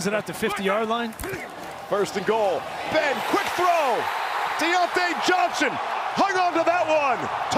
Is it at the 50-yard line? First and goal. Ben, quick throw. Deontay Johnson hung on to that one.